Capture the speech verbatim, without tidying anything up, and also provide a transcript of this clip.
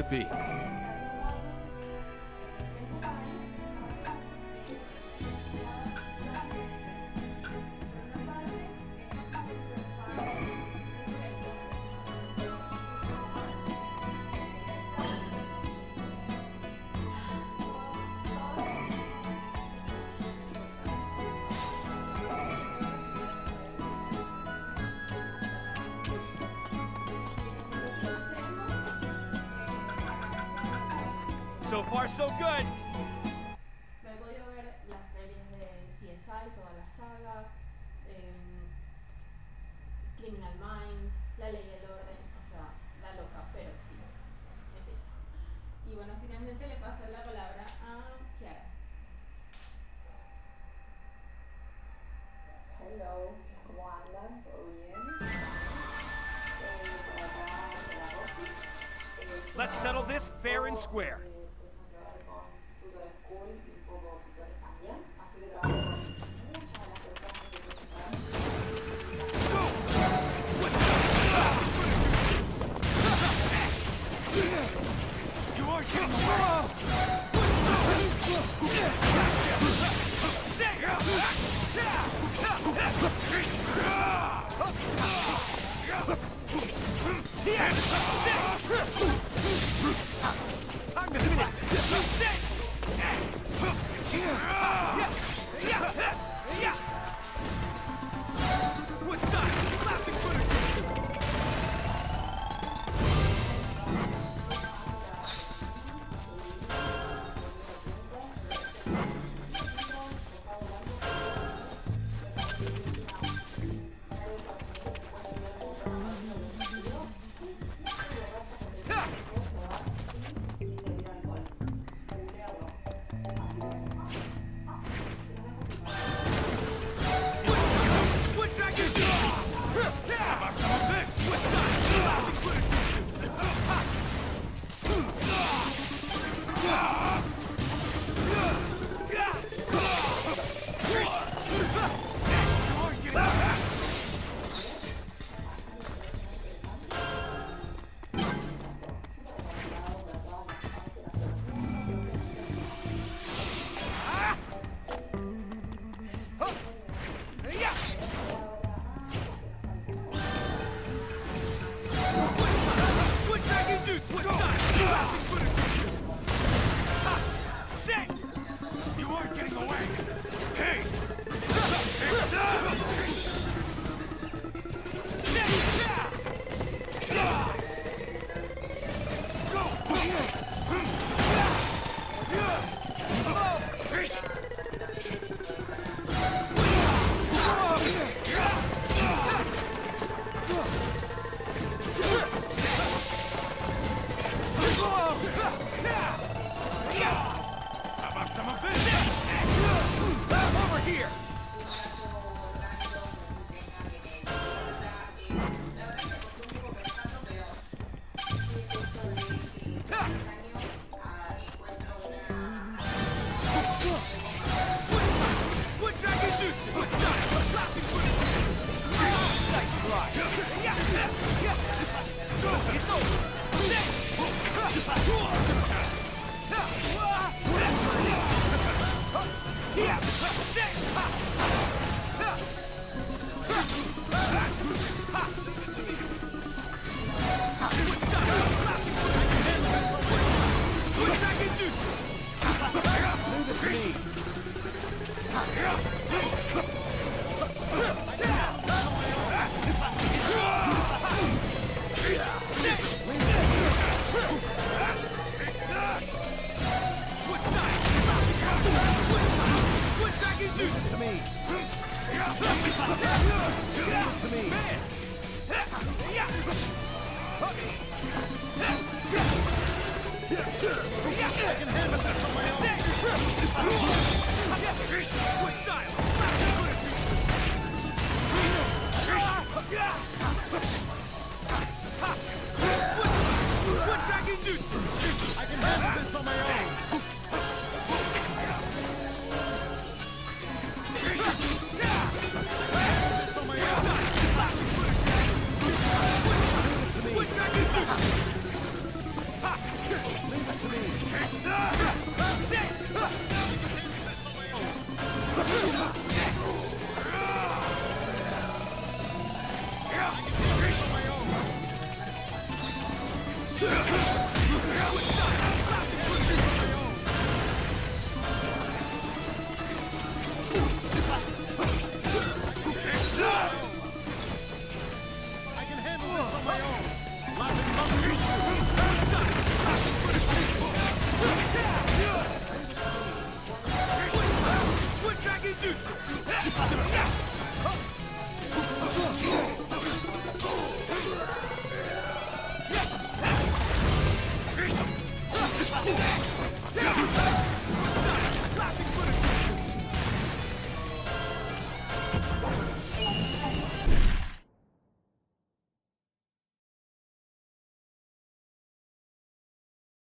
it be? So far, so good. Me he podido ver las series de C S I, toda la saga, eh, Criminal Minds, La Ley y el Orden, o sea, la loca, pero sí, es eso. Y bueno, finalmente le paso la palabra a Chiara. Hello, ¿cómo andan? ¿Todo bien? Let's settle this fair and square. Time to finish this. What's that? Laughing What dragon juice? Ha! Dude!